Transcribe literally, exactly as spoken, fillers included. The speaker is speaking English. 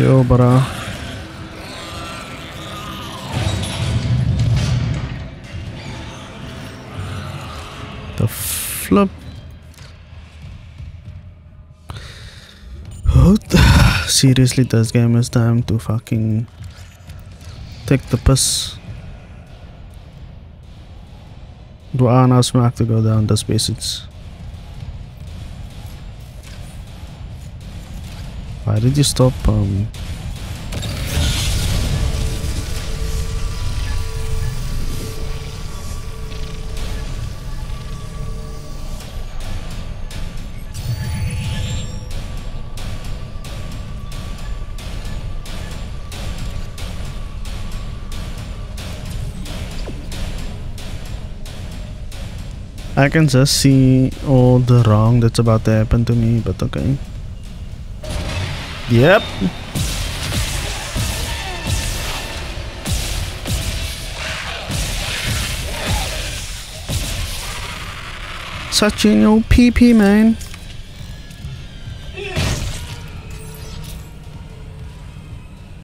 Jo, bara. The flop. Seriously, this game is time to fucking take the piss. Do I now smack to go down this passage? Why did you stop? Um, I can just see all the wrong that's about to happen to me, but okay. Yep. Such a new P P, man.